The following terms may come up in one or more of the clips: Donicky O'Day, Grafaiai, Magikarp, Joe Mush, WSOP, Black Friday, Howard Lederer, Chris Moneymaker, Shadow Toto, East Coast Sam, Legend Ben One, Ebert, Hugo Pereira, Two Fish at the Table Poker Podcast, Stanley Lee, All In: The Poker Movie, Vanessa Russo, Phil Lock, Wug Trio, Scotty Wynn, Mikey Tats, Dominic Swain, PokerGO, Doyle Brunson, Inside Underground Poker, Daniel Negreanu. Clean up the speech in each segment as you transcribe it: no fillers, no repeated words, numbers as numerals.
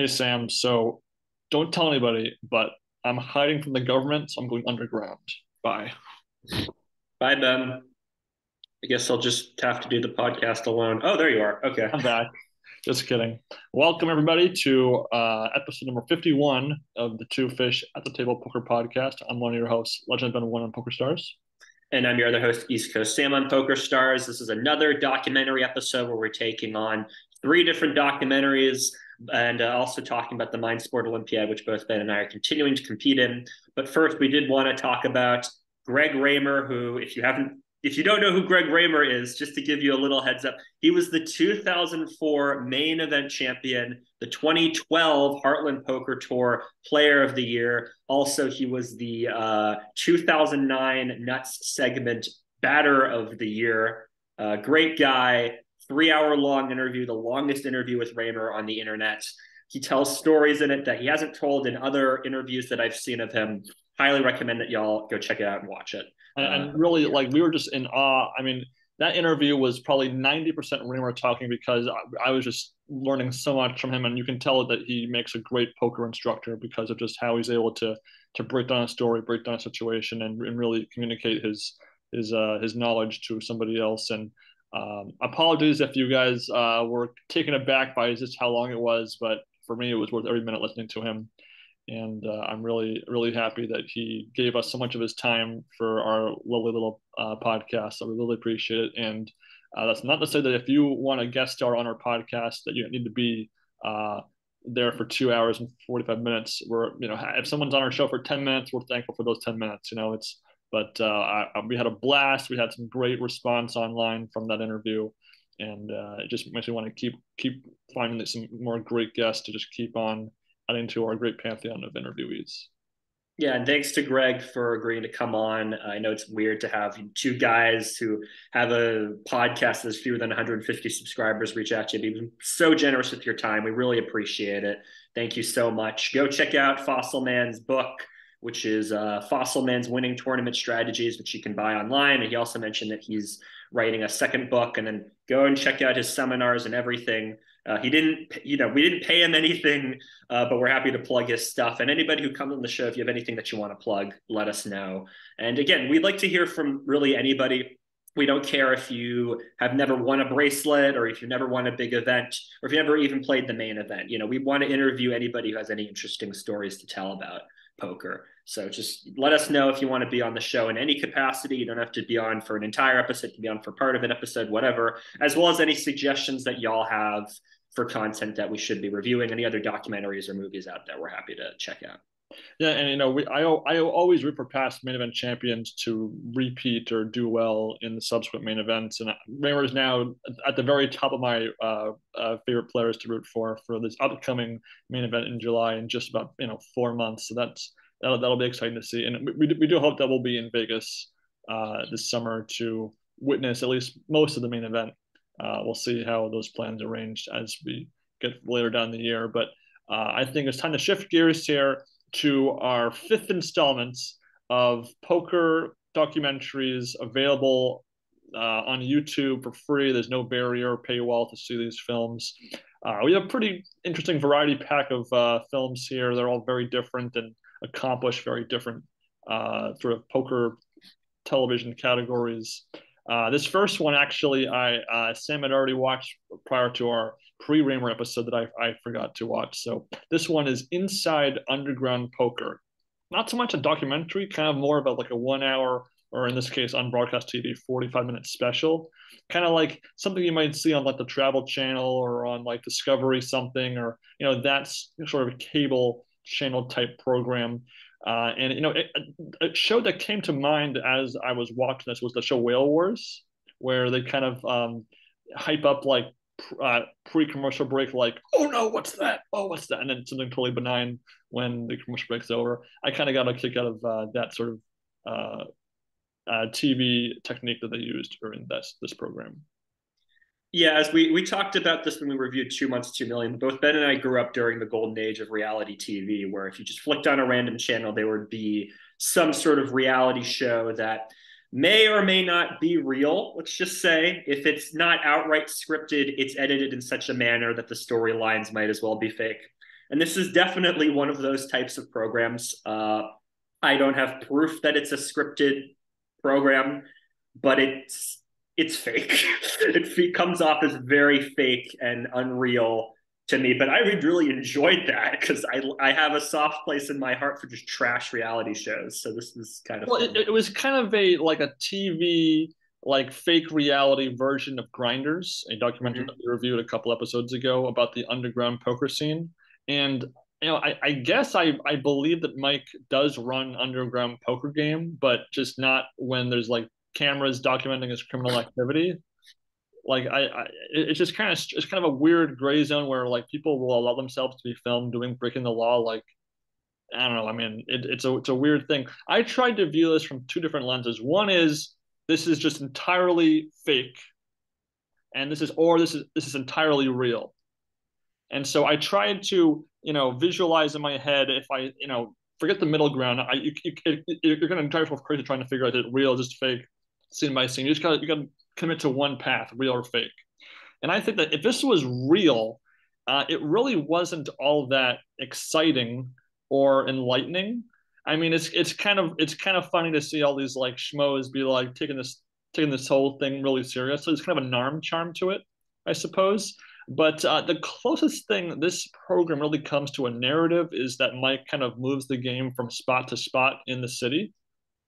Hey, Sam. So don't tell anybody, but I'm hiding from the government, so I'm going underground. Bye. Bye, Ben. I guess I'll just have to do the podcast alone. Oh, there you are. Okay. I'm back. Just kidding. Welcome, everybody, to episode number 51 of the Two Fish at the Table Poker Podcast. I'm one of your hosts, Legend Ben One on PokerStars. And I'm your other host, East Coast Sam on PokerStars. This is another documentary episode where we're taking on three different documentaries and also talking about the Mind Sport Olympiad, which both Ben and I are continuing to compete in. But first, we did want to talk about Greg Raymer, who, if you don't know who Greg Raymer is, just to give you a little heads up, he was the 2004 main event champion, the 2012 Heartland Poker Tour Player of the Year. Also, he was the 2009 Nuts segment Batter of the Year. Great guy. 3-hour-long interview, the longest interview with Raymer on the internet. He tells stories in it that he hasn't told in other interviews that I've seen of him. Highly recommend that y'all go check it out and watch it. And really, like, we were just in awe. I mean, that interview was probably 90% Raymer talking because I was just learning so much from him. And you can tell that he makes a great poker instructor because of just how he's able to break down a story, break down a situation, and really communicate his knowledge to somebody else. And apologies if you guys were taken aback by just how long it was, but for me it was worth every minute listening to him. And I'm really, really happy that he gave us so much of his time for our lovely little podcast. So we really appreciate it. And that's not to say that if you want a guest star on our podcast that you need to be there for 2 hours and 45 minutes. We're, you know, if someone's on our show for 10 minutes, we're thankful for those 10 minutes. You know, it's, but we had a blast. We had some great response online from that interview, and it just makes me want to keep finding some more great guests to just keep on adding to our great pantheon of interviewees. Yeah, and thanks to Greg for agreeing to come on. I know it's weird to have two guys who have a podcast that's fewer than 150 subscribers reach out to you. You've been so generous with your time. We really appreciate it. Thank you so much. Go check out Fossil Man's book, which is Fossil Man's Winning Tournament Strategies, which you can buy online. And he also mentioned that he's writing a second book, and then go and check out his seminars and everything. We didn't pay him anything, but we're happy to plug his stuff. And anybody who comes on the show, if you have anything that you want to plug, let us know. And again, we'd like to hear from really anybody. We don't care if you have never won a bracelet, or if you never won a big event, or if you never even played the main event. You know, we want to interview anybody who has any interesting stories to tell about poker. So just let us know if you want to be on the show in any capacity. You don't have to be on for an entire episode. You can be on for part of an episode, whatever, as well as any suggestions that y'all have for content that we should be reviewing, any other documentaries or movies out there we're happy to check out. Yeah, and you know, I always root for past main event champions to repeat or do well in the subsequent main events, and Raymer is now at the very top of my favorite players to root for this upcoming main event in July in just about 4 months. So that'll be exciting to see, and we do hope that we'll be in Vegas this summer to witness at least most of the main event. We'll see how those plans are arranged as we get later down the year, but I think it's time to shift gears here to our 5th installment of poker documentaries available on YouTube for free. There's no barrier or paywall to see these films. We have a pretty interesting variety pack of films here. They're all very different and accomplish very different sort of poker television categories. This first one, actually, Sam had already watched prior to our pre-Raymer episode that I forgot to watch. So this one is Inside Underground Poker. Not so much a documentary, kind of more about like a 1 hour, or in this case on broadcast TV, 45-minute special. Kind of like something you might see on like the Travel Channel or on like Discovery something, or, you know, that's sort of a cable channel type program. And, you know, a show that came to mind as I was watching this was the show Whale Wars, where they kind of hype up like pre-commercial break, like, oh no, what's that? Oh, what's that? And then something totally benign when the commercial break's over. I kind of got a kick out of that sort of TV technique that they used during this program. Yeah, as we talked about this when we reviewed 2 Months, 2 Million, both Ben and I grew up during the golden age of reality TV, where if you just flicked on a random channel, there would be some sort of reality show that may or may not be real. Let's just say if it's not outright scripted, it's edited in such a manner that the storylines might as well be fake. And this is definitely one of those types of programs. I don't have proof that it's a scripted program, but it's fake. It comes off as very fake and unreal to me, but I really enjoyed that because I have a soft place in my heart for just trash reality shows. So this is kind of it was kind of a TV fake reality version of Grinders, a documentary that we reviewed a couple episodes ago about the underground poker scene. And I guess I believe that Mike does run underground poker game, but just not when there's cameras documenting his criminal activity. It's just kind of a weird gray zone where people will allow themselves to be filmed breaking the law. I don't know. I mean, it's a weird thing. I tried to view this from two different lenses. One is this is just entirely fake, and this is entirely real. And so I tried to, visualize in my head, if I, forget the middle ground, you're going to try crazy trying to figure out if it's real, just fake, scene by scene. You got to commit to one path, real or fake. And I think that if this was real, it really wasn't all that exciting or enlightening. I mean, it's kind of funny to see all these schmoes be taking this whole thing really serious. So there's kind of a narm charm to it, I suppose. But the closest thing this program really comes to a narrative is that Mike kind of moves the game from spot to spot in the city,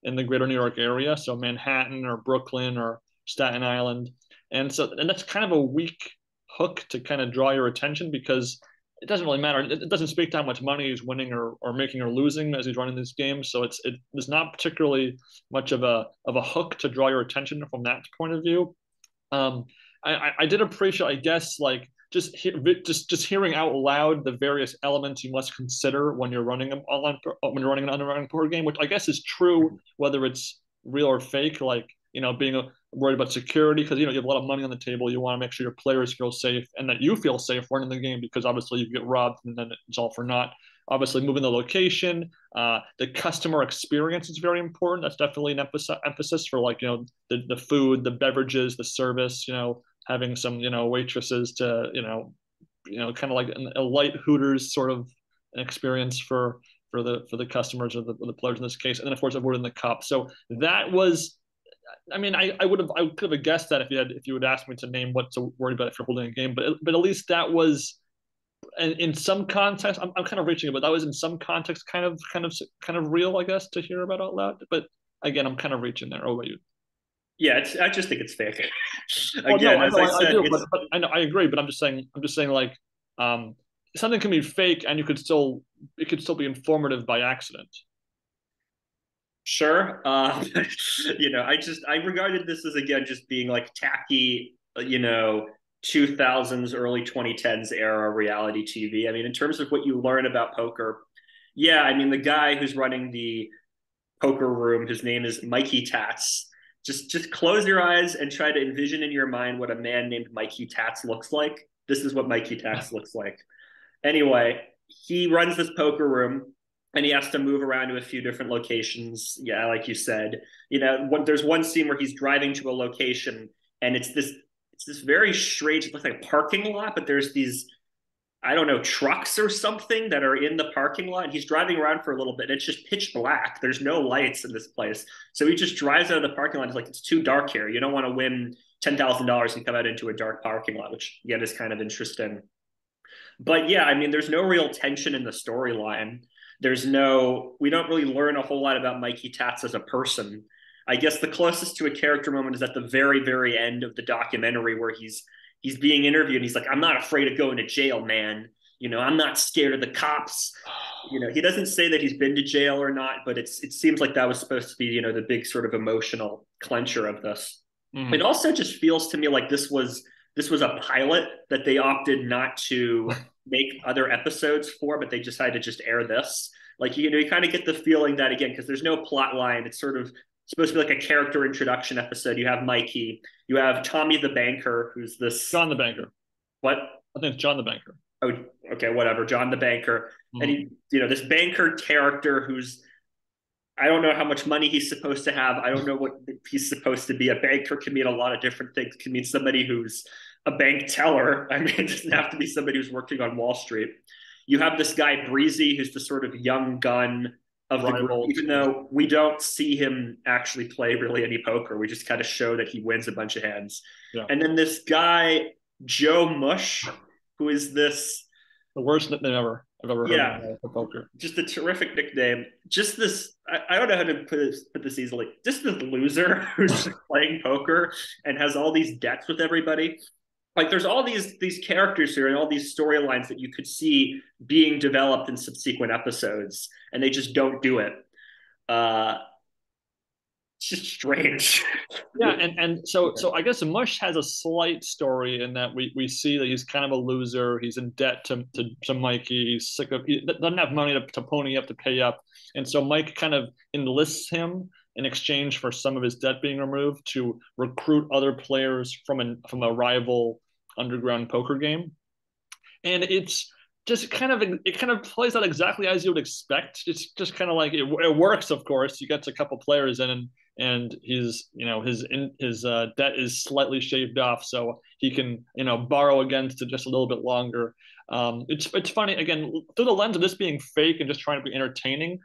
in the greater New York area. So Manhattan or Brooklyn or Staten Island. And that's kind of a weak hook to kind of draw your attention because it doesn't really matter. It doesn't speak to how much money he's winning or making or losing as he's running these games. So there's not particularly much of a hook to draw your attention from that point of view. I did appreciate, I guess, just hearing out loud the various elements you must consider when you're running an underground poker game, which I guess is true whether it's real or fake. Being worried about security because you have a lot of money on the table. You want to make sure your players feel safe and that you feel safe running the game because obviously you get robbed and then it's all for naught. Obviously, moving the location, the customer experience is very important. That's definitely an emphasis for the food, the beverages, the service. Having some waitresses to kind of a light Hooters sort of an experience for the customers or the players in this case, and then of course avoiding the cops. So that was. I mean, I could have guessed that if you had asked me to name what to worry about if you're holding a game, but at least that was, in some context, I'm kind of reaching it, but that was in some context kind of real, I guess, to hear about out loud. But again, I'm kind of reaching there. Oh, wait. Yeah, I just think it's fake. I agree, but I'm just saying something can be fake and it could still be informative by accident. Sure. I regarded this as, again, just being tacky, 2000s, early 2010s era reality TV. I mean, in terms of what you learn about poker. Yeah. I mean, the guy who's running the poker room, his name is Mikey Tats. Just close your eyes and try to envision in your mind what a man named Mikey Tats looks like. This is what Mikey Tats looks like. Anyway, he runs this poker room. And he has to move around to a few different locations. Yeah, like you said, there's one scene where he's driving to a location, and it's this very strange, it looks like a parking lot, but there's these, I don't know, trucks or something that are in the parking lot. And he's driving around for a little bit. And it's just pitch black. There's no lights in this place, so he just drives out of the parking lot. He's like, it's too dark here. You don't want to win $10,000 and come out into a dark parking lot, which again is kind of interesting. But yeah, I mean, there's no real tension in the storyline. We don't really learn a whole lot about Mikey Tats as a person. I guess the closest to a character moment is at the very, very end of the documentary where he's being interviewed and he's like, I'm not afraid of going to jail, man. I'm not scared of the cops. He doesn't say that he's been to jail or not, but it seems like that was supposed to be, the big sort of emotional clincher of this. Mm-hmm. It also just feels to me like this was a pilot that they opted not to make other episodes for, but they decided to just air this. You kind of get the feeling that, again, because there's no plot line, it's sort of supposed to be like a character introduction episode. You have Mikey, you have Tommy the Banker, who's this... John the Banker. What? I think it's John the Banker. Oh, okay, whatever. John the Banker. Mm-hmm. And, this banker character who's... I don't know how much money he's supposed to have. I don't know what he's supposed to be. A banker can mean a lot of different things. Can mean somebody who's a bank teller. I mean, it doesn't have to be somebody who's working on Wall Street. You have this guy Breezy, who's the sort of young gun of the group, even though we don't see him actually play really any poker. We just kind of show that he wins a bunch of hands. Yeah. And then this guy, Joe Mush, who is this... The worst nickname ever I've ever heard for poker. Just a terrific nickname. Just this, I don't know how to put this easily, just this loser who's just playing poker and has all these debts with everybody. Like, there's all these characters here and all these storylines that you could see being developed in subsequent episodes, and they just don't do it. It's just strange. Yeah, and so I guess Mush has a slight story in that we see that he's kind of a loser. He's in debt to Mikey. He's sick of, he doesn't have money to pony up, to pay up. And so Mike kind of enlists him in exchange for some of his debt being removed to recruit other players from a rival underground poker game. And it's just kind of plays out exactly as you would expect. It's just kind of like, it works, of course. You get a couple players in and he's, you know, his debt is slightly shaved off, so he can, you know, borrow against it just a little bit longer. It's funny, again, through the lens of this being fake and just trying to be entertaining.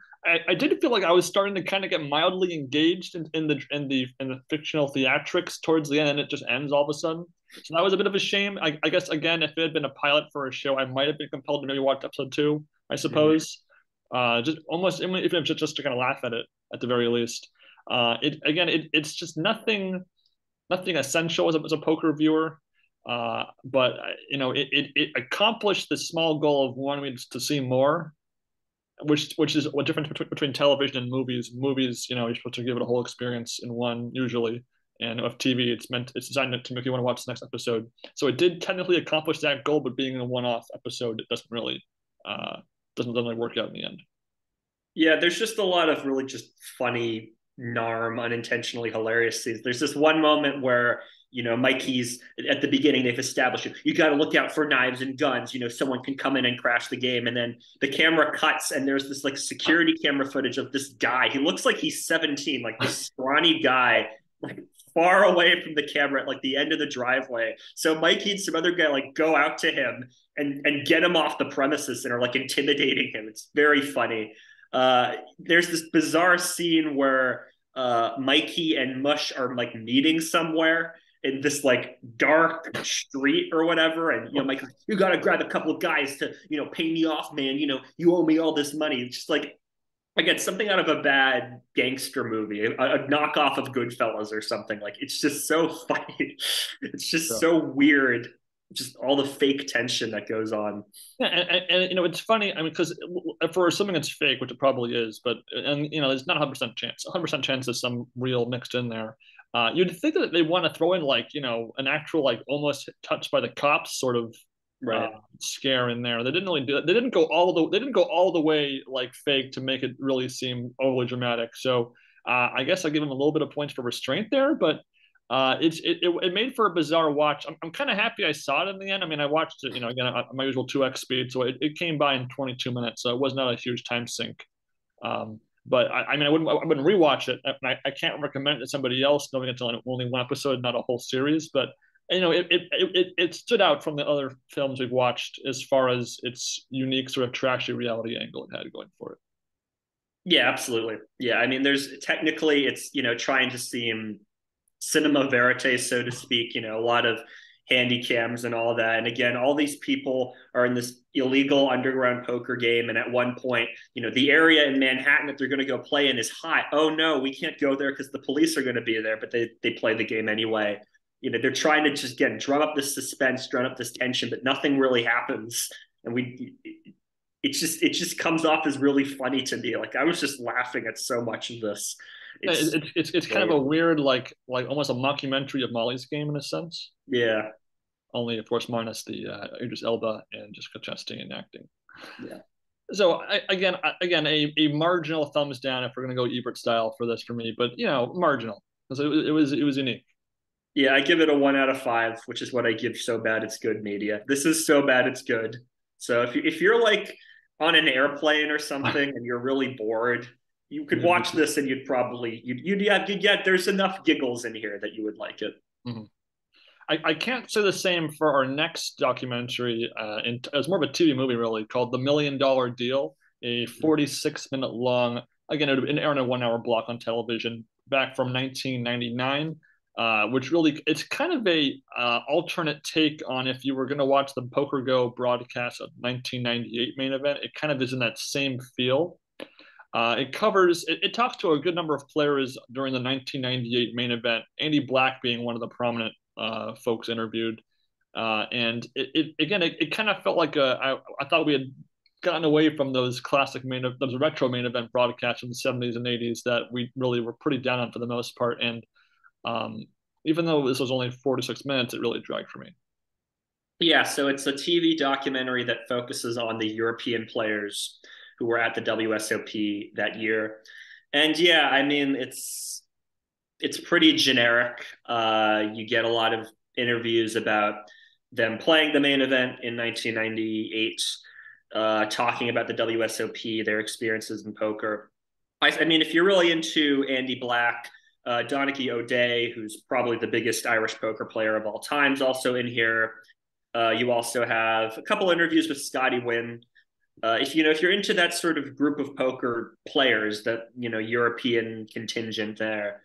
I did feel like I was starting to kind of get mildly engaged in the fictional theatrics towards the end, and it just ends all of a sudden. So that was a bit of a shame. I guess, again, if it had been a pilot for a show, I might have been compelled to maybe watch episode 2, I suppose. Just almost, even if it's just to kind of laugh at it at the very least. It's just nothing essential as a poker viewer. But you know, it accomplished the small goal of wanting to see more, which is what difference between television and movies. Movies, you know, you're supposed to give it a whole experience in one usually, and of TV, it's designed to make you want to watch the next episode. So it did technically accomplish that goal, but being a one-off episode, it doesn't really work out in the end. Yeah, there's just a lot of really just funny, narm, unintentionally hilarious scenes. There's this one moment where, you know, Mikey's at the beginning, they've established it. You got to look out for knives and guns. You know, someone can come in and crash the game. And then the camera cuts, and there's this like security camera footage of this guy. He looks like he's 17, like this scrawny guy, like far away from the camera at like the end of the driveway. So Mikey and some other guy like go out to him and get him off the premises and are like intimidating him. It's very funny. There's this bizarre scene where Mikey and Mush are like meeting somewhere in this like dark street or whatever, and you know, Mikey, you gotta grab a couple of guys to, you know, pay me off, man. You know, you owe me all this money. It's just like, again, something out of a bad gangster movie, a knockoff of Goodfellas or something. Like, it's just so funny. It's just so weird. Just all the fake tension that goes on. Yeah, and you know, it's funny. I mean, because for something that's fake, which it probably is, but, and you know, there's not 100% chance. 100% chance there's some real mixed in there. You'd think that they want to throw in like, you know, an actual like almost touched by the cops sort of scare in there. They didn't really do that. They didn't go all the way like fake to make it really seem overly dramatic. So I guess I give them a little bit of points for restraint there, but. It made for a bizarre watch. I'm kind of happy I saw it in the end. I mean, I watched it, you know, again, at my usual 2x speed, so it came by in 22 minutes, so it was not a huge time sink. But I wouldn't rewatch it. I can't recommend it to somebody else, knowing it's only one episode, not a whole series. But you know, it stood out from the other films we've watched as far as its unique sort of trashy reality angle it had going for it. Yeah, absolutely. Yeah, I mean, there's technically, it's, you know, trying to seem cinema verite, so to speak, you know, a lot of handy cams and all that. And again, all these people are in this illegal underground poker game. And at one point, you know, the area in Manhattan that they're going to go play in is hot. Oh no, we can't go there because the police are going to be there, but they play the game anyway. You know, they're trying to just, again, drum up this suspense, drum up this tension, but nothing really happens. And it just comes off as really funny to me. Like, I was just laughing at so much of this. It's kind of a weird, like almost a mockumentary of Molly's Game in a sense. Yeah. Only, of course, minus the Idris Elba and Jessica Chastain acting. Yeah. So again, a marginal thumbs down if we're gonna go Ebert style for this for me, but you know, marginal because it was unique. Yeah, I give it a 1 out of 5, which is what I give So Bad It's Good Media. This is So Bad It's Good. So if you're like on an airplane or something and you're really bored, you could watch this and you'd probably, you'd there's enough giggles in here that you would like it. Mm-hmm. I can't say the same for our next documentary. It's more of a TV movie, really, called The Million Dollar Deal, a 46-minute long, again, an hour and a 1 hour block on television back from 1999, which really, it's kind of a alternate take on if you were going to watch the PokerGO broadcast of 1998 main event. It kind of is in that same feel. It talks to a good number of players during the 1998 main event, Andy Black being one of the prominent folks interviewed. And it kind of felt like I thought we had gotten away from those classic those retro main event broadcasts from the 70s and 80s that we really were pretty down on for the most part. And even though this was only 46 minutes, it really dragged for me. Yeah, so it's a TV documentary that focuses on the European players who were at the WSOP that year. And yeah, I mean, it's pretty generic. You get a lot of interviews about them playing the main event in 1998, talking about the WSOP, their experiences in poker. I mean, if you're really into Andy Black, Donicky O'Day, who's probably the biggest Irish poker player of all time, is also in here. You also have a couple interviews with Scotty Wynn. If you're into that sort of group of poker players, that, you know, European contingent there,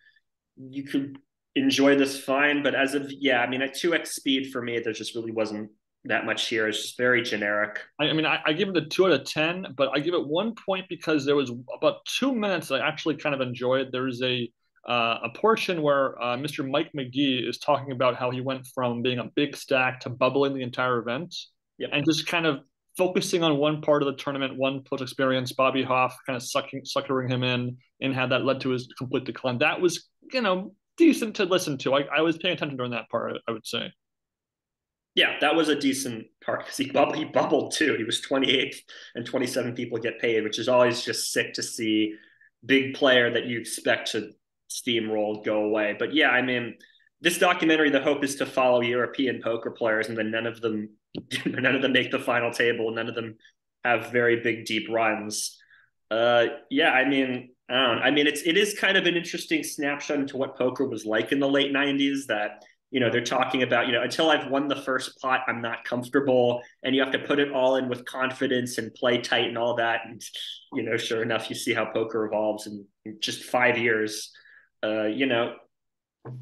you could enjoy this fine. But as of, yeah, I mean, at 2x speed for me, there just really wasn't that much here. It's just very generic. I give it a 2 out of 10, but I give it 1 point because there was about 2 minutes that I actually kind of enjoyed. There's a portion where Mr. Mike McGee is talking about how he went from being a big stack to bubbling the entire event, and just kind of focusing on one part of the tournament, one post experience, Bobby Hoff kind of suckering him in, and how that led to his complete decline. That was, you know, decent to listen to. I was paying attention during that part, I would say. Yeah, that was a decent part because he bubbled too. He was 28th and 27 people get paid, which is always just sick to see big player that you expect to steamroll go away. But yeah, I mean, this documentary, the hope is to follow European poker players, and then none of them make the final table. None of them have very big, deep runs. I don't know. I mean, it is kind of an interesting snapshot into what poker was like in the late 90s, that, you know, they're talking about, you know, until I've won the first pot, I'm not comfortable, and you have to put it all in with confidence and play tight and all that. And, you know, sure enough, you see how poker evolves in just 5 years, you know.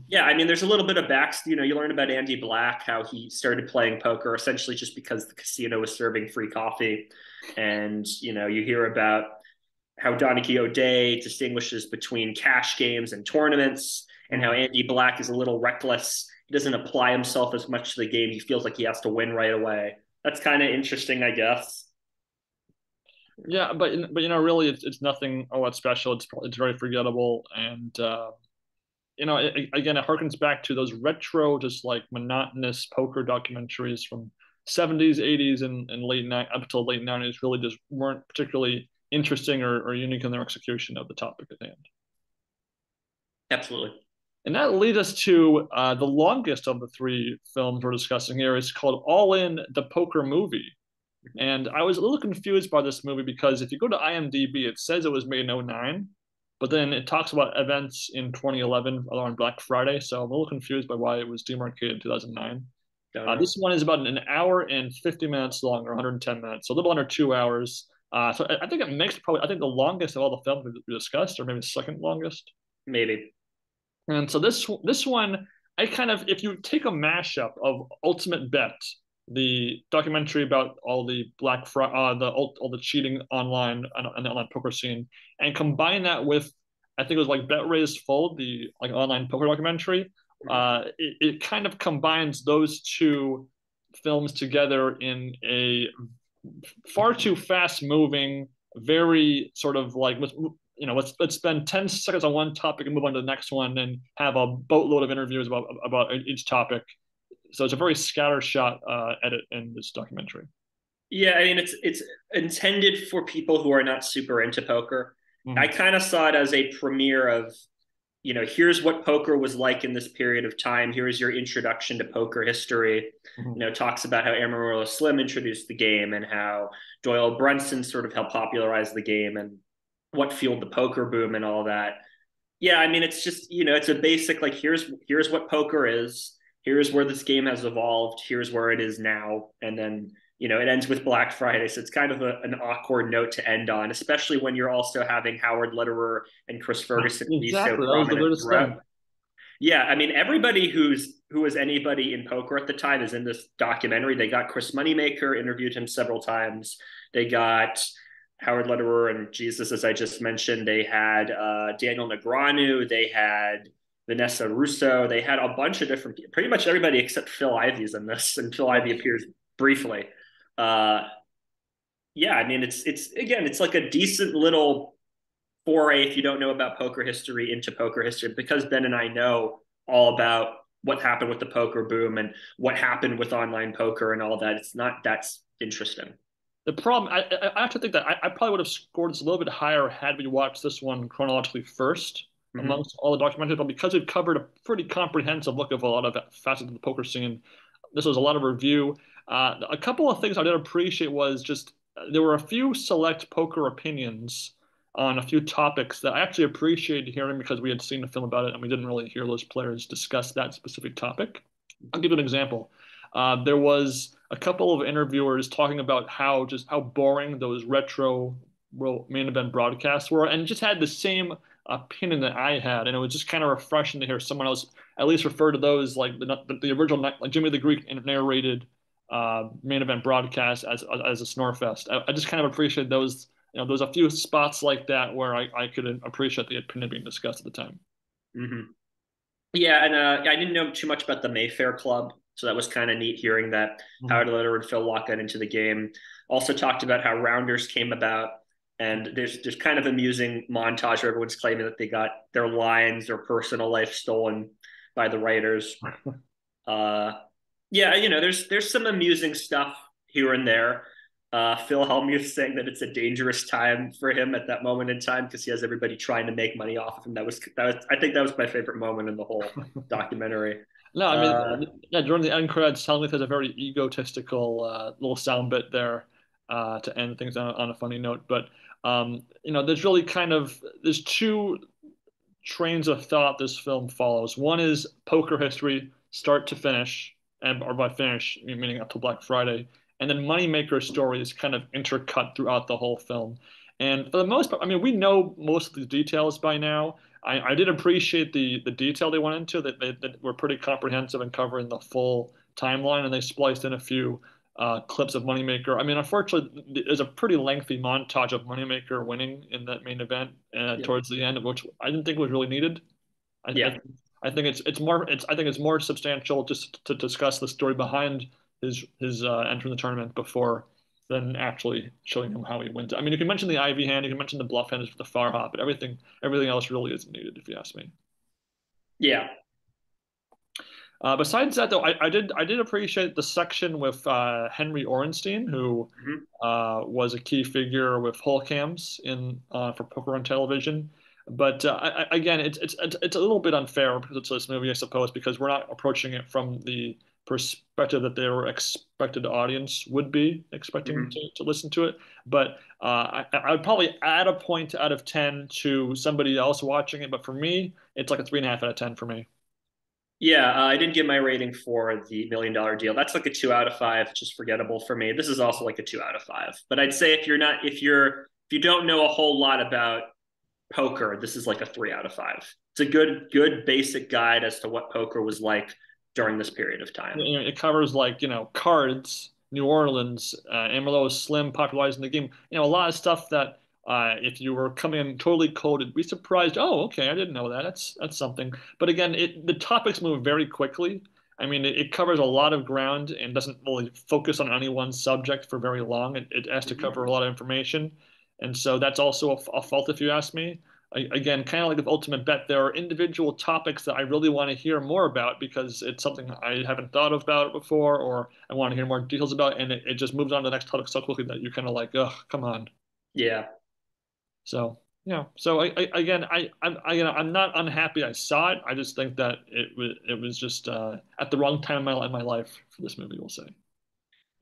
Yeah, I mean, there's a little bit of you learn about Andy Black, how he started playing poker essentially just because the casino was serving free coffee. And, you know, you hear about how Donicky O'Day distinguishes between cash games and tournaments, and how Andy Black is a little reckless. He doesn't apply himself as much to the game. He feels like he has to win right away. That's kind of interesting, I guess. Yeah, but you know, really, it's nothing all that special. It's very forgettable. And, you know, again, it harkens back to those retro, just like monotonous poker documentaries from 70s, 80s, and up till late 90s really just weren't particularly interesting or unique in their execution of the topic at hand. Absolutely. And that leads us to the longest of the three films we're discussing here. It's called All In: The Poker Movie. And I was a little confused by this movie because if you go to IMDb, it says it was made in 2009. But then it talks about events in 2011 on Black Friday. So I'm a little confused by why it was demarcated in 2009. This one is about an hour and 50 minutes long, or 110 minutes, so a little under 2 hours. So I think it makes probably, I think, the longest of all the films we discussed, or maybe the second longest. Maybe. And so this one, I kind of, if you take a mashup of Ultimate Bet, the documentary about all the Black Friday, all the cheating online and the online poker scene, and combine that with, I think it was like Bet Raised Fold, the like online poker documentary. It kind of combines those two films together in a far too fast moving, very sort of like, you know, let's spend 10 seconds on one topic and move on to the next one, and have a boatload of interviews about each topic. So it's a very scattershot edit in this documentary. Yeah, I mean, it's intended for people who are not super into poker. Mm-hmm. I kind of saw it as a premiere of, you know, here's what poker was like in this period of time. Here's your introduction to poker history. Mm-hmm. You know, talks about how Amarillo Slim introduced the game, and how Doyle Brunson sort of helped popularize the game, and what fueled the poker boom and all that. Yeah, I mean, it's just, you know, it's a basic, like, here's what poker is. here's where this game has evolved, here's where it is now. And then, you know, it ends with Black Friday. So it's kind of an awkward note to end on, especially when you're also having Howard Lederer and Chris Ferguson. Exactly. Be so prominent. Yeah, I mean, everybody who was anybody in poker at the time is in this documentary. They got Chris Moneymaker, interviewed him several times. They got Howard Lederer and Jesus, as I just mentioned. They had Daniel Negreanu. They had Vanessa Russo. They had a bunch of different people. Pretty much everybody except Phil Ivey's in this, and Phil Ivey appears briefly. Yeah, I mean, it's like a decent little foray, if you don't know about poker history, into poker history, because Ben and I know all about what happened with the poker boom and what happened with online poker and all that. It's not that's interesting. The problem, I actually think that I probably would have scored this a little bit higher had we watched this one chronologically first, mm-hmm. amongst all the documentaries, but because we've covered a pretty comprehensive look of a lot of facets of the poker scene, this was a lot of review. A couple of things I did appreciate was just there were a few select poker opinions on a few topics that I actually appreciated hearing, because we had seen the film about it and we didn't really hear those players discuss that specific topic. I'll give you an example. There was a couple of interviewers talking about how boring those retro main event broadcasts were, and just had the same opinion that I had, and it was just kind of refreshing to hear someone else at least refer to those, like the original, like Jimmy the Greek narrated main event broadcast as a snore fest. I just kind of appreciated those. You know, there's a few spots like that where I could appreciate the opinion being discussed at the time. Mm-hmm. Yeah, and I didn't know too much about the Mayfair Club, so that was kind of neat hearing that mm-hmm. Howard Lederer and Phil Lock got into the game. Also talked about how rounders came about, and there's kind of amusing montage where everyone's claiming that they got their lines, their personal life stolen by the writers. Yeah, you know, there's some amusing stuff here and there. Phil Helmuth saying that it's a dangerous time for him at that moment in time because he has everybody trying to make money off of him. That was I think that was my favorite moment in the whole documentary. No, I mean, yeah, during the end credits, Helmuth has a very egotistical little sound bit there to end things on a funny note. But you know, there's really kind of there's two trains of thought this film follows. One is poker history, start to finish, and or by finish meaning up to Black Friday. And then Moneymaker's story is kind of intercut throughout the whole film. And for the most part, I mean, we know most of the details by now. I did appreciate the detail they went into, that they were pretty comprehensive in covering the full timeline, and they spliced in a few clips of Moneymaker. I mean, unfortunately, there's a pretty lengthy montage of Moneymaker winning in that main event towards the end, which I didn't think was really needed. I think it's more substantial just to discuss the story behind his entering the tournament before then actually showing him how he wins. I mean, you can mention the Ivy hand, you can mention the bluff hand, the far hop, but everything else really isn't needed, if you ask me. Yeah. Besides that, though, I did appreciate the section with Henry Orenstein, who mm-hmm. Was a key figure with Hull Cams in for Poker on Television. But again, it's a little bit unfair to this movie, I suppose, because we're not approaching it from the perspective that their expected audience would be expecting mm-hmm. to listen to it. But I would probably add a point out of 10 to somebody else watching it. But for me, it's like a 3.5 out of 10 for me. Yeah, I didn't give my rating for the $1 Million Deal. That's like a 2 out of 5, which is forgettable for me. This is also like a 2 out of 5. But I'd say if you don't know a whole lot about poker, this is like a 3 out of 5. It's a good basic guide as to what poker was like during this period of time. It covers, like, you know, cards, New Orleans, Amarillo Slim popularizing the game. You know, a lot of stuff that if you were coming in totally cold, it'd be surprised. Oh, okay, I didn't know that. That's something. But again, the topics move very quickly. I mean, it covers a lot of ground and doesn't really focus on any one subject for very long. It has to cover a lot of information. And so that's also a fault, if you ask me. Again, kind of like with Ultimate Bet, there are individual topics that I really want to hear more about because it's something I haven't thought about before, or I want to hear more details about, and it just moves on to the next topic so quickly that you're kind of like, ugh, come on. Yeah. So, you know, so I'm not unhappy I saw it. I just think that it was just at the wrong time in my life for this movie, we'll say.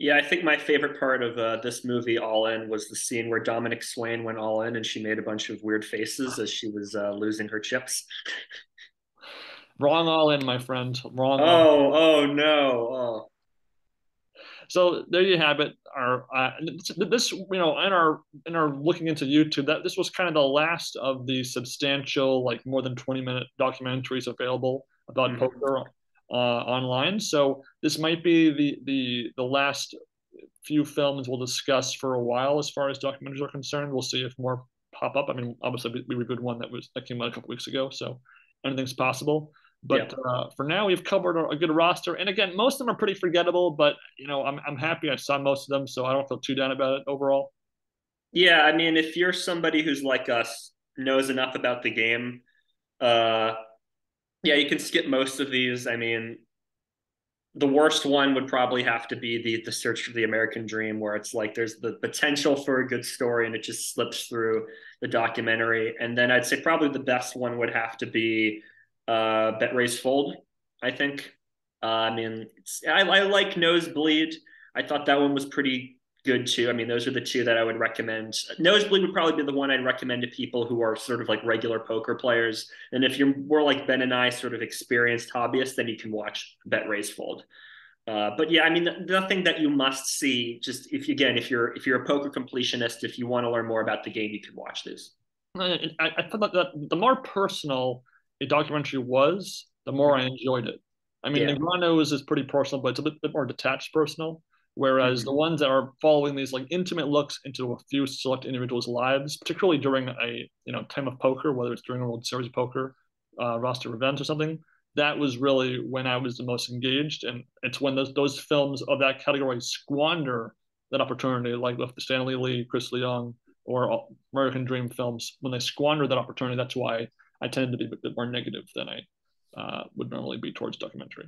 Yeah, I think my favorite part of this movie, All In, was the scene where Dominic Swain went all in and she made a bunch of weird faces as she was losing her chips. Wrong all in, my friend. Wrong. Oh no. Oh. So there you have it. Our this, you know, in our looking into YouTube, that this was kind of the last of the substantial, like more than 20-minute documentaries available about poker online. So this might be the last few films we'll discuss for a while as far as documentaries are concerned. We'll see if more pop up. I mean, obviously we reviewed one that came out a couple weeks ago, so anything's possible. But yeah. For now, we've covered a good roster, and again, most of them are pretty forgettable. But you know, I'm happy I saw most of them, so I don't feel too down about it overall. Yeah, I mean, if you're somebody who's like us, knows enough about the game, yeah, you can skip most of these. I mean, the worst one would probably have to be the Search for the American Dream, where it's like there's the potential for a good story, and it just slips through the documentary. And then I'd say probably the best one would have to be Bet Raised Fold, I think. I mean, I like Nosebleed. I thought that one was pretty good too. I mean, those are the two that I would recommend. Nosebleed would probably be the one I'd recommend to people who are sort of like regular poker players. And if you're more like Ben and I, sort of experienced hobbyists, then you can watch Bet Raised Fold. But yeah, I mean, nothing that you must see. Just if you're a poker completionist, if you want to learn more about the game, you can watch this. I thought that the more personal a documentary was, the more I enjoyed it. I mean, Negreanu's is pretty personal, but it's a bit more detached personal. Whereas the ones that are following these like intimate looks into a few select individuals' lives, particularly during a time of poker, whether it's during a World Series of Poker, roster event or something, that was really when I was the most engaged. And it's when those films of that category squander that opportunity, like with the Stanley Lee, Chris Leung, or American Dream films, when they squander that opportunity, that's why I tended to be a bit more negative than I would normally be towards documentary.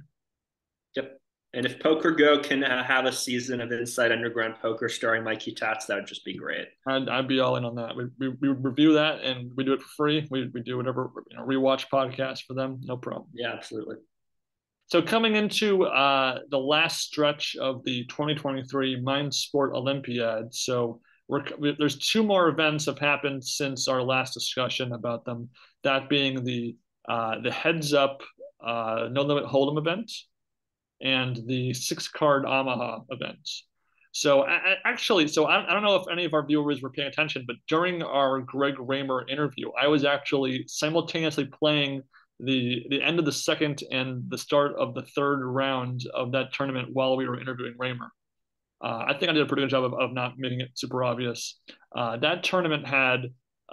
Yep. And if Poker Go can have a season of Inside Underground Poker starring Mikey Tats, that would just be great. I'd be all in on that. We review that, and we do it for free. We do whatever, rewatch podcast for them. No problem. Yeah, absolutely. So coming into the last stretch of the 2023 Mind Sport Olympiad. So there's two more events have happened since our last discussion about them. That being the Heads Up No Limit Hold'em event, and the 6-card Omaha event. So I don't know if any of our viewers were paying attention, but during our Greg Raymer interview, I was actually simultaneously playing the end of the second and the start of the third round of that tournament while we were interviewing Raymer. I think I did a pretty good job of not making it super obvious. That tournament had,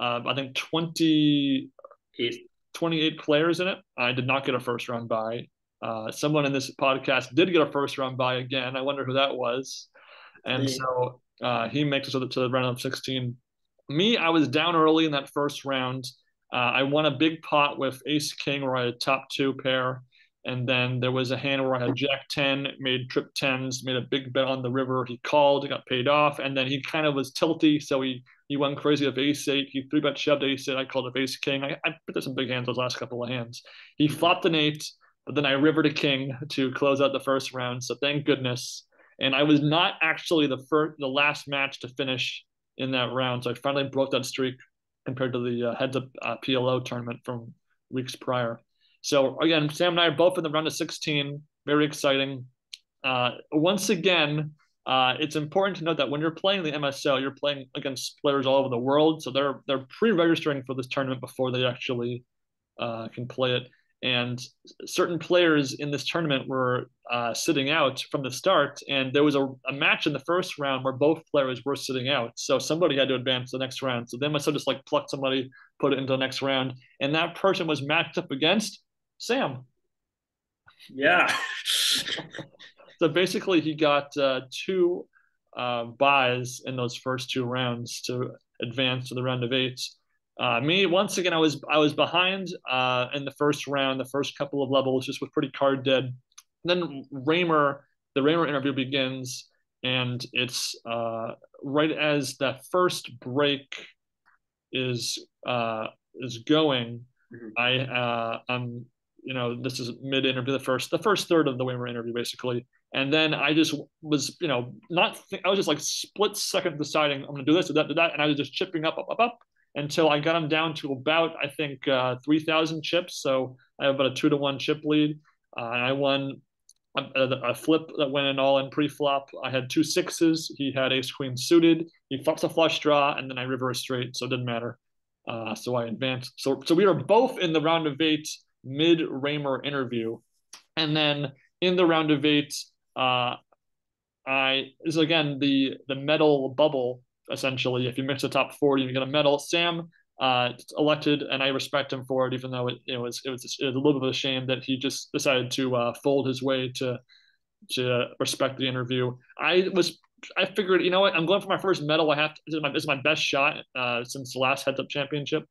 I think, 28 players in it. I did not get a first round bye. Someone in this podcast did get a first round bye again. I wonder who that was. And so he makes it to the round of 16. Me, I was down early in that first round. I won a big pot with Ace King, where I had top two pair. And then there was a hand where I had Jack 10, made trip 10s, made a big bet on the river. He called, he got paid off. And then he kind of was tilty. So he went crazy with Ace 8. He 3-bet shoved Ace 8. I called up Ace King. I put some big hands those last couple of hands. He flopped an 8. But then I rivered a king to close out the first round. So thank goodness. And I was not actually the last match to finish in that round. So I finally broke that streak compared to the Heads Up PLO tournament from weeks prior. So again, Sam and I are both in the round of 16. Very exciting. Once again, it's important to note that when you're playing the MSO, you're playing against players all over the world. So they're pre-registering for this tournament before they actually can play it. And certain players in this tournament were sitting out from the start. And there was a match in the first round where both players were sitting out. So somebody had to advance to the next round. So they must have just like plucked somebody, put it into the next round. And that person was matched up against Sam. Yeah. So basically he got two buys in those first two rounds to advance to the round of 8. Me, once again, I was behind in the first round, the first couple of levels, just was pretty card dead. And then the Raymer interview begins, and it's right as that first break is going. I'm this is mid interview, the first third of the Raymer interview basically, and then I just was I was just like split second deciding I'm gonna do this or that, and I was just chipping up. until I got him down to about, I think, 3,000 chips. So I have about a 2-to-1 chip lead. I won a flip that went in all in pre-flop. I had 2 sixes. He had ace queen suited. He flops a flush draw, and then I river a straight, so it didn't matter. So I advanced. So we were both in the round of eight mid-Raymer interview. And then in the round of eight, this is again the medal bubble, essentially. If you mix the top 40, you get a medal. Sam elected, and I respect him for it, even though it was a little bit of a shame that he just decided to fold his way to respect the interview. I figured, you know what, I'm going for my first medal. This is my best shot since the last heads up championship,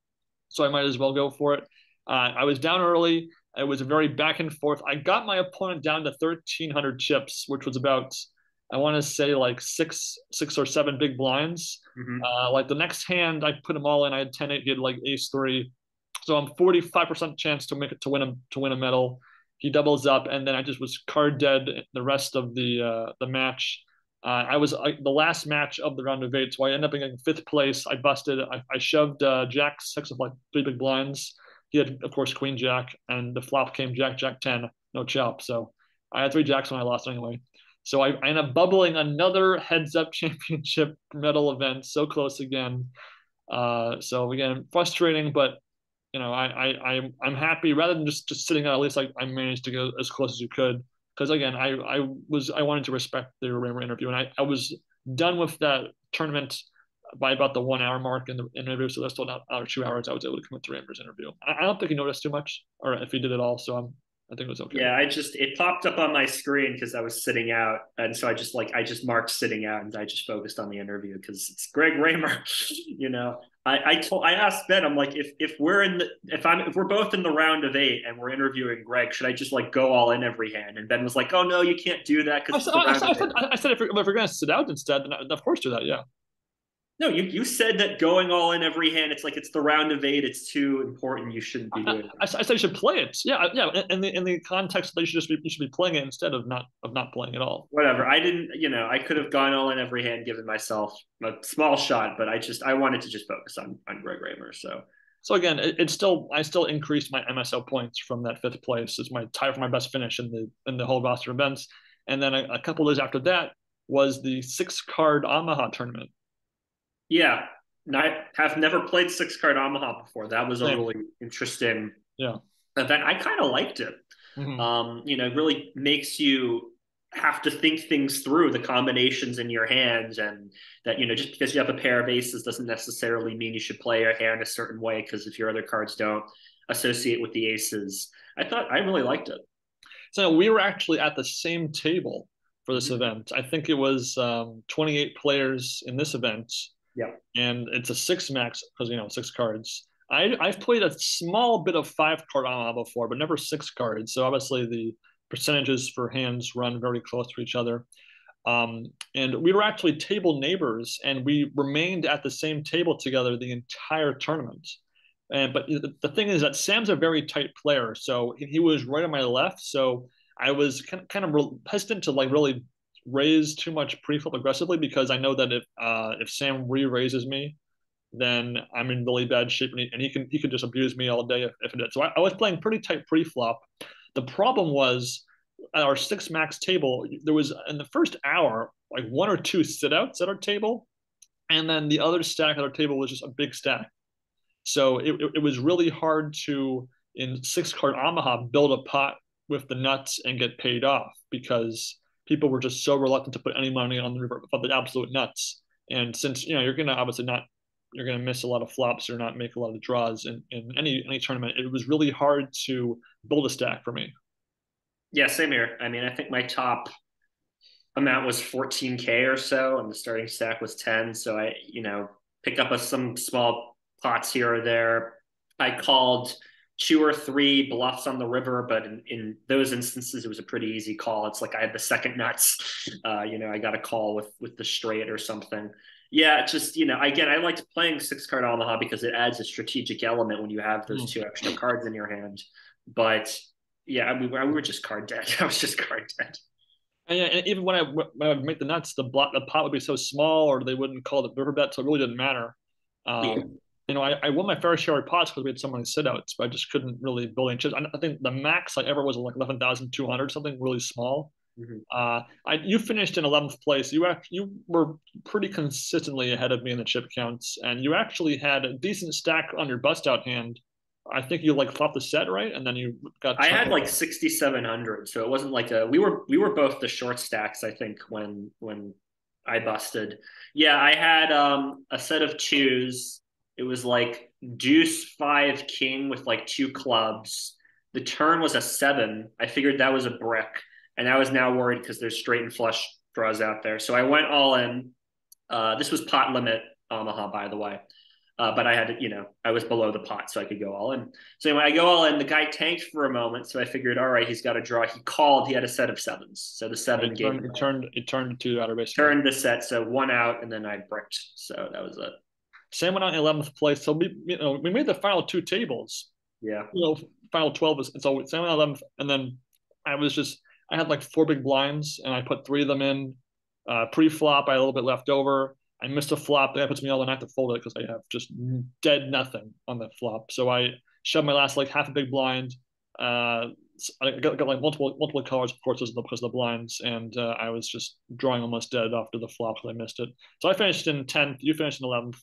so I might as well go for it. I was down early. It was a very back and forth. I got my opponent down to 1,300 chips, which was about, I want to say, like six or seven big blinds. Mm-hmm. Like the next hand, I put them all in. I had 10-8. He had like ace-3, so I'm 45% chance to make it to win a medal. He doubles up, and then I just was card dead the rest of the match. I was the last match of the round of eight, so I ended up in 5th place. I busted. I shoved Jack 6 of like 3 big blinds. He had, of course, Queen Jack, and the flop came Jack 10, no chop. So I had 3 jacks when I lost anyway. So I ended up bubbling another heads-up championship medal event, so close again. So again, frustrating, but you know, I'm happy. Rather than just sitting out, at least I managed to go as close as you could. Because again, I wanted to respect the Raymer interview, and I was done with that tournament by about the 1 hour mark in the interview. So that's still not out of 2 hours. I was able to commit to Raymer's interview. I don't think he noticed too much, or if he did at all. So I think it was okay. Yeah, it popped up on my screen because I was sitting out, and so I just marked sitting out, and I just focused on the interview because it's Greg Raymer. You know, I asked Ben, I'm like, if we're both in the round of eight and we're interviewing Greg, should I just like go all in every hand? And Ben was like, oh no, you can't do that because I said if we're gonna sit out instead, then of course do that. Yeah. No, you said that going all in every hand, it's like it's the round of eight. It's too important. You shouldn't be doing it. I said you should play it. Yeah. In the context, that you should be playing it instead of not playing at all. Whatever. I didn't. You know, I could have gone all in every hand, given myself a small shot, but I wanted to just focus on Greg Raymer. So again, I still increased my MSO points from that 5th place. It's my tie for my best finish in the whole roster events. And then a couple of days after that was the 6-card Omaha tournament. Yeah, I have never played 6-card Omaha before. That was a really interesting event. I kind of liked it. Mm-hmm. You know, it really makes you have to think things through, the combinations in your hands, and that, you know, just because you have a pair of aces doesn't necessarily mean you should play your hand a certain way, because if your other cards don't associate with the aces. I really liked it. So we were actually at the same table for this event. I think it was 28 players in this event. Yeah, and it's a 6 max because, you know, 6 cards. I've played a small bit of 5-card Omaha before, but never 6 cards. So obviously the percentages for hands run very close to each other. And we were actually table neighbors, and we remained at the same table together the entire tournament. But the thing is that Sam's a very tight player, so he was right on my left. So I was kind of hesitant to like really raise too much pre-flop aggressively, because I know that if Sam re-raises me, then I'm in really bad shape, and he can just abuse me all day if it did. So I was playing pretty tight pre-flop. The problem was at our 6 max table, there was in the first hour like 1 or 2 sit-outs at our table, and then the other stack at our table was just a big stack. So it was really hard to, in 6-card Omaha, build a pot with the nuts and get paid off, because people were just so reluctant to put any money on the river about the absolute nuts. And since, you know, you're going to miss a lot of flops or not make a lot of draws in any tournament, it was really hard to build a stack for me. Yeah, same here. I mean, I think my top amount was 14K or so, and the starting stack was 10. So I, you know, pick up some small pots here or there. I called 2 or 3 bluffs on the river, but in those instances, it was a pretty easy call. It's like I had the second nuts. You know, I got a call with the straight or something. Yeah, it's just, you know, again, I liked playing 6-card Omaha because it adds a strategic element when you have those 2 extra cards in your hand. But yeah, we were just card dead. I was just card dead. And, yeah, and even when I would make the nuts, the pot would be so small, or they wouldn't call the river bet, so it really didn't matter. you know, I won my fair share of pots because we had so many sit-outs, but I just couldn't really build any chips. I think the max I ever was like 11,200, something really small. Mm-hmm. You finished in 11th place. You were pretty consistently ahead of me in the chip counts, and you actually had a decent stack on your bust-out hand. I think you like flopped the set, right? And then you got. I had like 6,700, so it wasn't like a. We were both the short stacks, I think, when I busted. Yeah, I had a set of twos. It was like deuce 5 king with like 2 clubs. The turn was a 7. I figured that was a brick, and I was now worried because there's straight and flush draws out there. So I went all in. This was pot limit Omaha, by the way. But I had, I was below the pot, so I could go all in. So anyway, I go all in. The guy tanked for a moment, so I figured, all right, he's got a draw. He called. He had a set of 7s, so the 7 gave me. It turned to outer base. Turned the set, so 1 out, and then I bricked. So that was it. Sam went out in 11th place. So we made the final 2 tables. Yeah. Final 12 is so Sam went out 11th, and then I had like 4 big blinds, and I put 3 of them in. Pre-flop, I had a little bit left over. I missed a flop. That puts me all in. I have to fold it because I have just dead nothing on that flop. So I shoved my last like half a big blind. I got like multiple colors, of course, because of the blinds, and I was just drawing almost dead after the flop because I missed it. So I finished in 10th. You finished in 11th.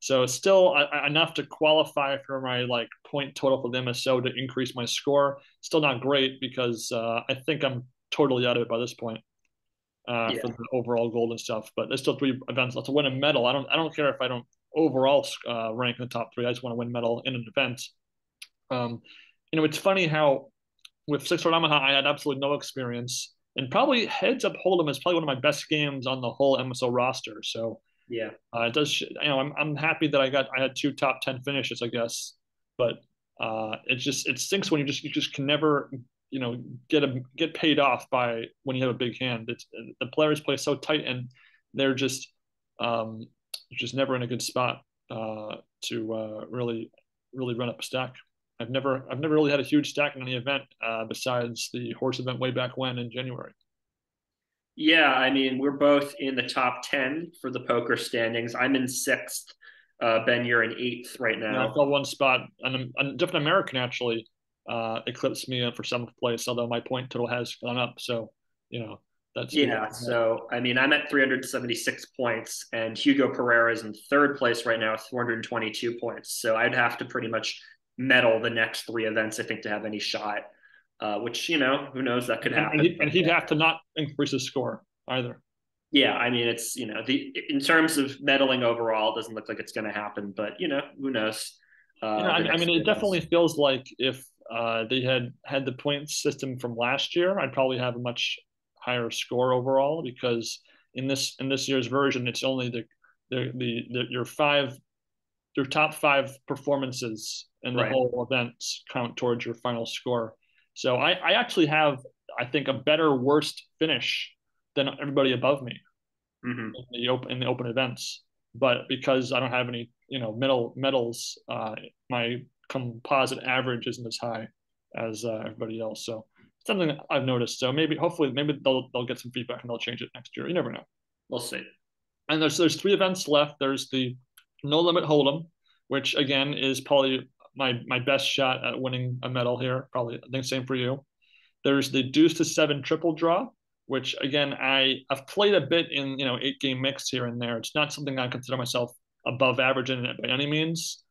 So still enough to qualify for my like point total for the MSO to increase my score. Still not great because I think I'm totally out of it by this point. For the overall gold and stuff, but there's still 3 events left to win a medal. I don't care if I don't overall rank in the top 3. I just want to win medal in an event. It's funny how with 6-Round Omaha, I had absolutely no experience, and probably heads up Hold'em is probably one of my best games on the whole MSO roster. So yeah, it does. I'm happy that I had 2 top 10 finishes, I guess, but it stinks when you just can never. Get paid off by when you have a big hand. It's the players play so tight, and they're just never in a good spot to really run up a stack. I've never really had a huge stack in any event besides the horse event way back when in January. Yeah, I mean, we're both in the top 10 for the poker standings. I'm in 6th. Ben, you're in 8th right now. Yeah, I fell 1 spot. A different American actually. Eclipsed me for 7th place, although my point total has gone up. So, that's... Yeah, so, I mean, I'm at 376 points, and Hugo Pereira is in 3rd place right now with 422 points. So I'd have to pretty much medal the next 3 events, I think, to have any shot, which, who knows, that could happen. And he'd have to not increase his score either. Yeah, I mean, it's, in terms of medaling overall, it doesn't look like it's going to happen, but, who knows. It definitely feels like if they had the point system from last year, I'd probably have a much higher score overall, because in this year's version, it's only your top 5 performances in the right. whole events count towards your final score. So I actually have, I think, a better worst finish than everybody above me mm-hmm. in the open events, but because I don't have any medals, my composite average isn't as high as everybody else. So something that I've noticed. So hopefully they'll get some feedback and they'll change it next year. You never know. We'll see. And there's 3 events left. There's the No Limit Hold'em, which again is probably my best shot at winning a medal here. Probably, I think, same for you. There's the Deuce to 7 triple draw, which again I've played a bit in 8-game mix here and there. It's not something I consider myself above average in it by any means.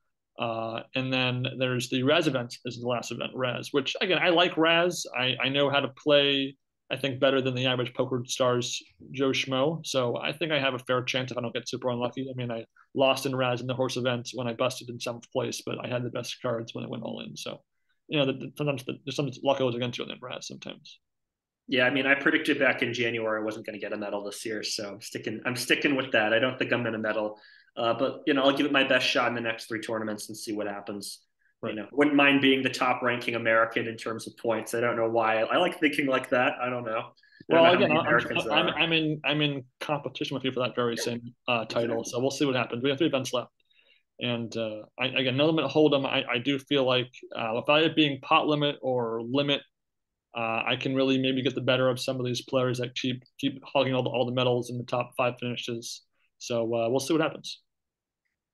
And then there's the Raz event, is the last event, Raz, which again, I like Raz. I know how to play, I think, better than the average PokerStars Joe Schmo. So I think I have a fair chance if I don't get super unlucky. I mean, I lost in Raz in the horse event when I busted in 7th place, but I had the best cards when I went all in. So, sometimes luck goes against you in Raz sometimes. Yeah, I mean, I predicted back in January I wasn't going to get a medal this year, so I'm sticking with that. I don't think I'm going to medal. But, I'll give it my best shot in the next 3 tournaments and see what happens. Right. Wouldn't mind being the top ranking American in terms of points. I don't know why. I like thinking like that. I don't know. Well, again, I'm in competition with you for that very same title. Exactly. So we'll see what happens. We have 3 events left. And No Limit Hold'em, I do feel like without it being pot limit or limit, I can really maybe get the better of some of these players that keep hogging all the medals in the top 5 finishes. So we'll see what happens.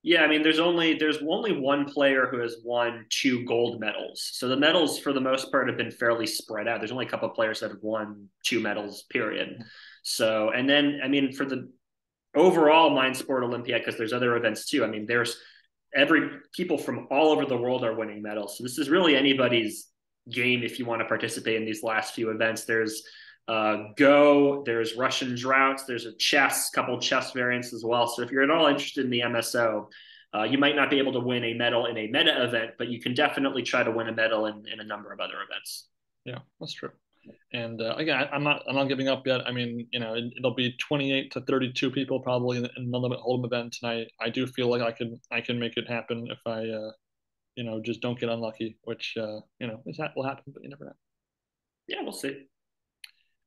Yeah, I mean, there's only one player who has won two gold medals. So the medals, for the most part, have been fairly spread out. There's only a couple of players that have won two medals, period. So, and then, I mean, for the overall Mind Sport Olympiad, because there's other events too. I mean, people from all over the world are winning medals. So this is really anybody's game if you want to participate in these last few events. There's Go, there's Russian draughts, there's a chess, couple chess variants as well. So if you're at all interested in the MSO, you might not be able to win a medal in a meta event, but you can definitely try to win a medal in a number of other events. Yeah, that's true. And again, I'm not giving up yet. I mean, you know, it'll be 28 to 32 people probably in another Hold'em event, and I do feel like I can make it happen if I, you know, just don't get unlucky, which you know, will happen, but you never know. Yeah, we'll see.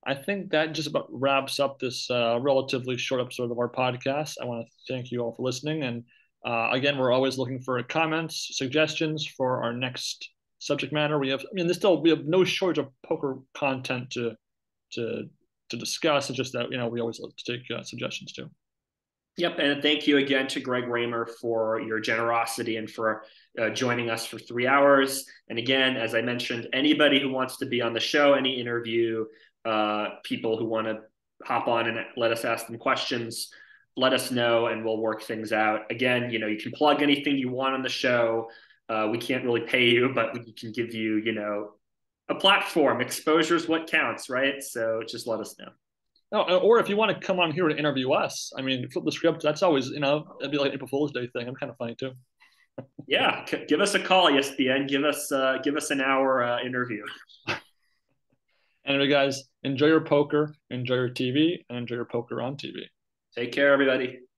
I think that just about wraps up this relatively short episode of our podcast. I want to thank you all for listening, and again, we're always looking for comments, suggestions for our next subject matter. We have no shortage of poker content to discuss. It's just that, you know, we always love to take suggestions too. Yep, and thank you again to Greg Raymer for your generosity and for joining us for 3 hours. And again, as I mentioned, anybody who wants to be on the show, any interview, people who want to hop on and let us ask them questions, let us know, and we'll work things out. Again, you know, you can plug anything you want on the show. We can't really pay you, but we can give you, you know, a platform. Exposure is what counts, right? So just let us know. Oh, or if you want to come on here and interview us, I mean, flip the script. That's always, you know, it'd be like an April Fool's Day thing. I'm kind of funny too. Yeah, give us a call, ESPN. Give us an hour interview. Anyway, guys, enjoy your poker, enjoy your TV, and enjoy your poker on TV. Take care, everybody.